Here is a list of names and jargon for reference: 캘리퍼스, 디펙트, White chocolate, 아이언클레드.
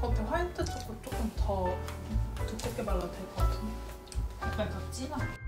겉에 화이트 초코 조금 더 두껍게 발라도 될 것 같은데. 약간 더 진한.